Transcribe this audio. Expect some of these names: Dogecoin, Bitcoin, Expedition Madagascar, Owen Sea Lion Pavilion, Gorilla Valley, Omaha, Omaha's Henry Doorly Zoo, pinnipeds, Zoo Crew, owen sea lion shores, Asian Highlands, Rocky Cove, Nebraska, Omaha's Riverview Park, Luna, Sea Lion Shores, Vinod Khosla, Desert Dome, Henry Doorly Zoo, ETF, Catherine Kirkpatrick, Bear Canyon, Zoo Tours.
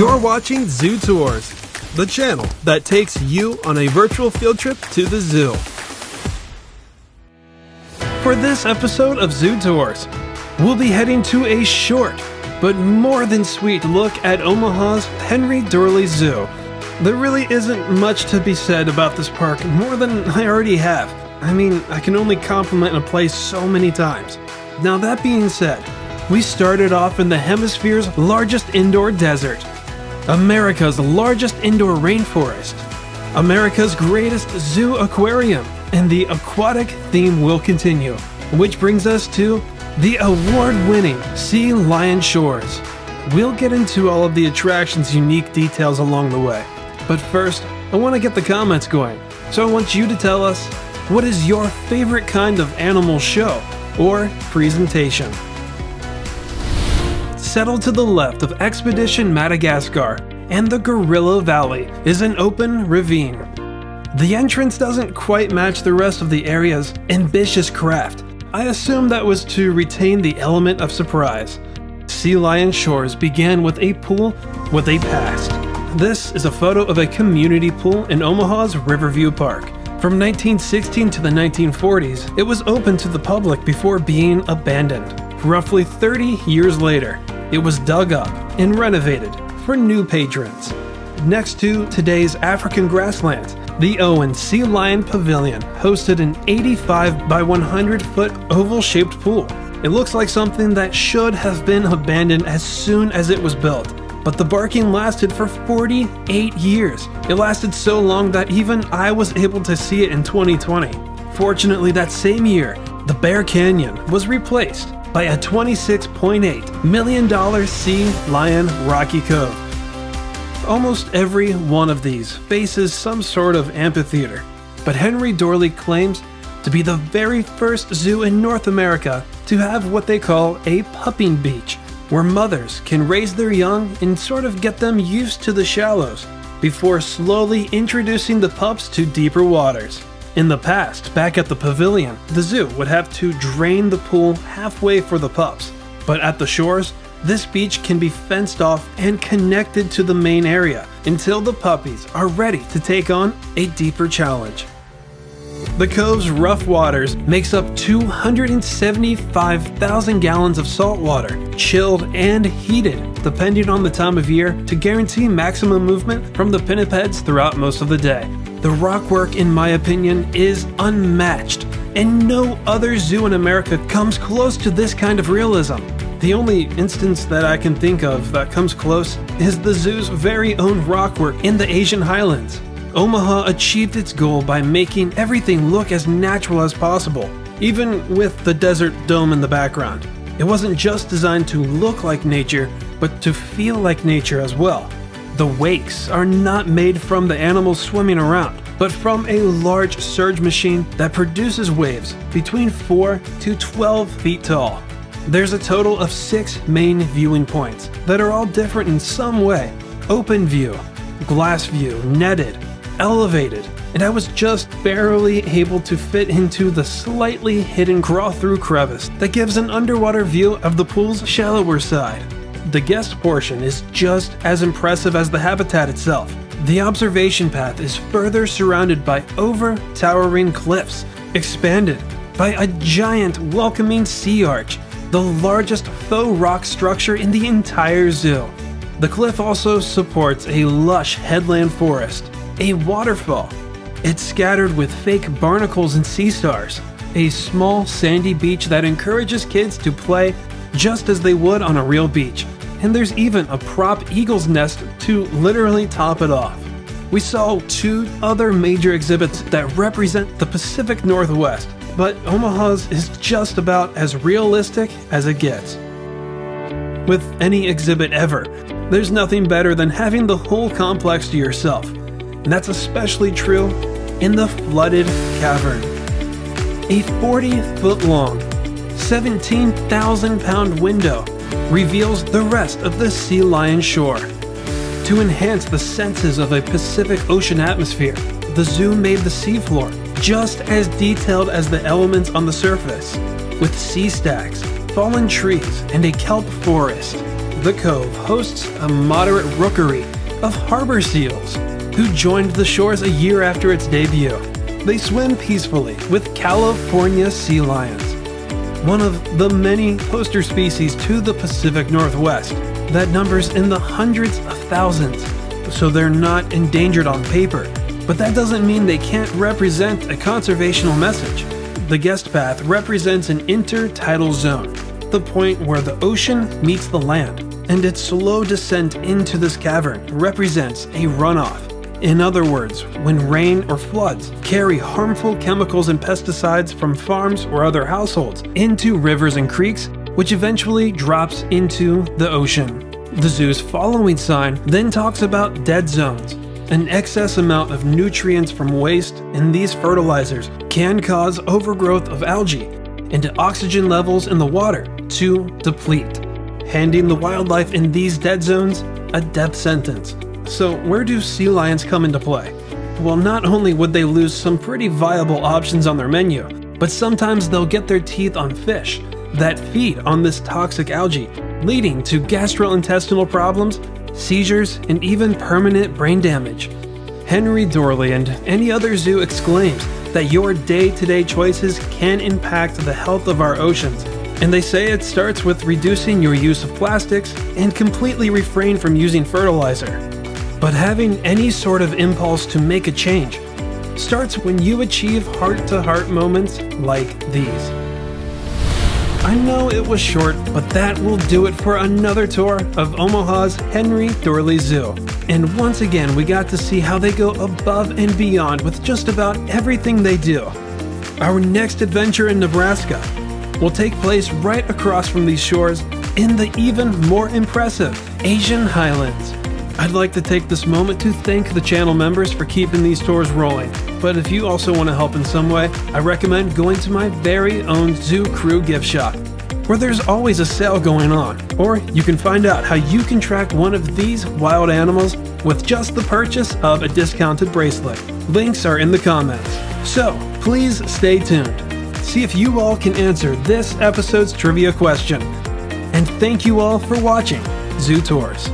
You're watching Zoo Tours, the channel that takes you on a virtual field trip to the zoo. For this episode of Zoo Tours, we'll be heading to a short but more than sweet look at Omaha's Henry Doorly Zoo. There really isn't much to be said about this park, more than I already have. I mean, I can only compliment a place so many times. Now that being said, we started off in the hemisphere's largest indoor desert, America's largest indoor rainforest, America's greatest zoo aquarium, and the aquatic theme will continue, which brings us to the award-winning Sea Lion Shores. We'll get into all of the attraction's unique details along the way, but first, I want to get the comments going, so I want you to tell us, what is your favorite kind of animal show or presentation? Settled to the left of Expedition Madagascar and the Gorilla Valley is an open ravine. The entrance doesn't quite match the rest of the area's ambitious craft. I assume that was to retain the element of surprise. Sea Lion Shores began with a pool with a past. This is a photo of a community pool in Omaha's Riverview Park. From 1916 to the 1940s, it was open to the public before being abandoned. Roughly 30 years later, it was dug up and renovated for new patrons. Next to today's African grasslands, the Owen Sea Lion Pavilion hosted an 85 by 100 foot oval-shaped pool. It looks like something that should have been abandoned as soon as it was built, but the barking lasted for 48 years. It lasted so long that even I was able to see it in 2020. Fortunately, that same year, the Bear Canyon was replaced by a $26.8 million Sea Lion Rocky Cove. Almost every one of these faces some sort of amphitheater, but Henry Doorly claims to be the very first zoo in North America to have what they call a pupping beach, where mothers can raise their young and sort of get them used to the shallows before slowly introducing the pups to deeper waters. In the past, back at the pavilion, the zoo would have to drain the pool halfway for the pups, but at the shores, this beach can be fenced off and connected to the main area until the puppies are ready to take on a deeper challenge. The cove's rough waters makes up 275,000 gallons of salt water, chilled and heated, depending on the time of year, to guarantee maximum movement from the pinnipeds throughout most of the day. The rock work, in my opinion, is unmatched, and no other zoo in America comes close to this kind of realism. The only instance that I can think of that comes close is the zoo's very own rock work in the Asian Highlands. Omaha achieved its goal by making everything look as natural as possible, even with the desert dome in the background. It wasn't just designed to look like nature, but to feel like nature as well. The wakes are not made from the animals swimming around, but from a large surge machine that produces waves between 4 to 12 feet tall. There's a total of 6 main viewing points that are all different in some way. Open view, glass view, netted, elevated, and I was just barely able to fit into the slightly hidden crawl-through crevice that gives an underwater view of the pool's shallower side. The guest portion is just as impressive as the habitat itself. The observation path is further surrounded by over-towering cliffs, expanded by a giant welcoming sea arch, the largest faux rock structure in the entire zoo. The cliff also supports a lush headland forest, a waterfall. It's scattered with fake barnacles and sea stars, a small sandy beach that encourages kids to play just as they would on a real beach. And there's even a prop eagle's nest to literally top it off. We saw 2 other major exhibits that represent the Pacific Northwest, but Omaha's is just about as realistic as it gets. With any exhibit ever, there's nothing better than having the whole complex to yourself. And that's especially true in the Flooded Cavern. A 40-foot long, 17,000-pound window reveals the rest of the Sea Lion Shore. To enhance the senses of a Pacific Ocean atmosphere, the zoo made the seafloor just as detailed as the elements on the surface, with sea stacks, fallen trees, and a kelp forest. the cove hosts a moderate rookery of harbor seals who joined the shores a year after its debut. They swim peacefully with California sea lions, one of the many hoster species to the Pacific Northwest that numbers in the hundreds of thousands, so they're not endangered on paper. But that doesn't mean they can't represent a conservational message. The guest path represents an intertidal zone, the point where the ocean meets the land, and its slow descent into this cavern represents a runoff. In other words, when rain or floods carry harmful chemicals and pesticides from farms or other households into rivers and creeks, which eventually drops into the ocean. The zoo's following sign then talks about dead zones. An excess amount of nutrients from waste in these fertilizers can cause overgrowth of algae and oxygen levels in the water to deplete, handing the wildlife in these dead zones a death sentence. So where do sea lions come into play? Well, not only would they lose some pretty viable options on their menu, but sometimes they'll get their teeth on fish that feed on this toxic algae, leading to gastrointestinal problems, seizures, and even permanent brain damage. Henry Doorly and any other zoo exclaims that your day-to-day choices can impact the health of our oceans. And they say it starts with reducing your use of plastics and completely refrain from using fertilizer. But having any sort of impulse to make a change starts when you achieve heart-to-heart moments like these. I know it was short, but that will do it for another tour of Omaha's Henry Doorly Zoo. And once again, we got to see how they go above and beyond with just about everything they do. Our next adventure in Nebraska will take place right across from these shores in the even more impressive Asian Highlands. I'd like to take this moment to thank the channel members for keeping these tours rolling. But if you also want to help in some way, I recommend going to my very own Zoo Crew gift shop, where there's always a sale going on. Or you can find out how you can track one of these wild animals with just the purchase of a discounted bracelet. Links are in the comments. So please stay tuned. See if you all can answer this episode's trivia question. And thank you all for watching Zoo Tours.